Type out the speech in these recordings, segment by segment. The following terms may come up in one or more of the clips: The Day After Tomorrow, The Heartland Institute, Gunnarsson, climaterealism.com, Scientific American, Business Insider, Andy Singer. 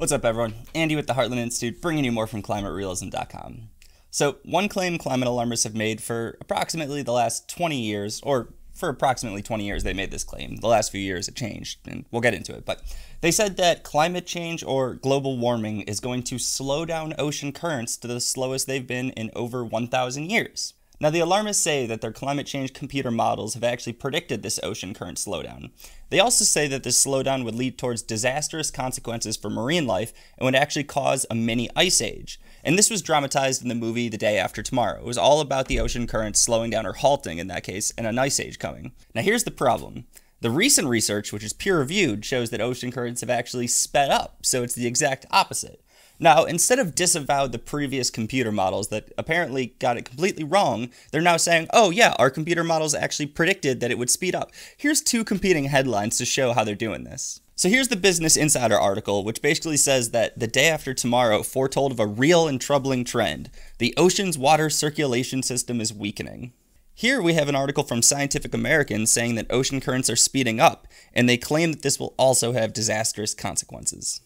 What's up, everyone? Andy with the Heartland Institute, bringing you more from climaterealism.com. So one claim climate alarmists have made for approximately the last 20 years, or for approximately 20 years they made this claim. The last few years it changed, and we'll get into it, but they said that climate change or global warming is going to slow down ocean currents to the slowest they've been in over 1,000 years. Now, the alarmists say that their climate change computer models have actually predicted this ocean current slowdown. They also say that this slowdown would lead towards disastrous consequences for marine life and would actually cause a mini ice age. And this was dramatized in the movie The Day After Tomorrow. It was all about the ocean current slowing down or halting in that case, and an ice age coming. Now, here's the problem. The recent research, which is peer-reviewed, shows that ocean currents have actually sped up, so it's the exact opposite. Now, instead of disavowing the previous computer models that apparently got it completely wrong, they're now saying, oh yeah, our computer models actually predicted that it would speed up. Here's two competing headlines to show how they're doing this. So here's the Business Insider article, which basically says that The Day After Tomorrow foretold of a real and troubling trend. The ocean's water circulation system is weakening. Here we have an article from Scientific American saying that ocean currents are speeding up, and they claim that this will also have disastrous consequences.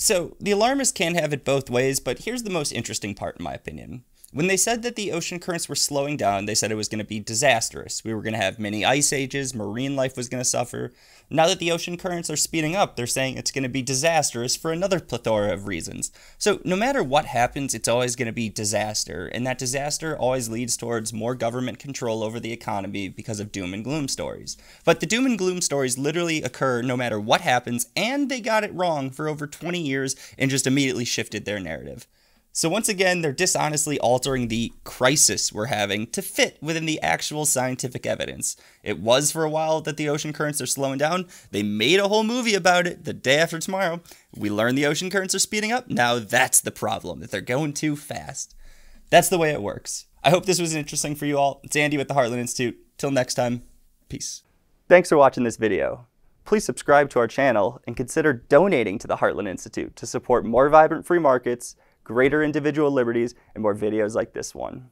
So the alarmists can have it both ways, but here's the most interesting part in my opinion. When they said that the ocean currents were slowing down, they said it was going to be disastrous. We were going to have many ice ages, marine life was going to suffer. Now that the ocean currents are speeding up, they're saying it's going to be disastrous for another plethora of reasons. So no matter what happens, it's always going to be disaster, and that disaster always leads towards more government control over the economy because of doom and gloom stories. But the doom and gloom stories literally occur no matter what happens, and they got it wrong for over 20 years and just immediately shifted their narrative. So once again, they're dishonestly altering the crisis we're having to fit within the actual scientific evidence. It was for a while that the ocean currents are slowing down. They made a whole movie about it, The Day After Tomorrow. We learned the ocean currents are speeding up. Now that's the problem, that they're going too fast. That's the way it works. I hope this was interesting for you all. It's Andy with the Heartland Institute. Till next time, peace. Thanks for watching this video. Please subscribe to our channel and consider donating to the Heartland Institute to support more vibrant free markets, greater individual liberties, and more videos like this one.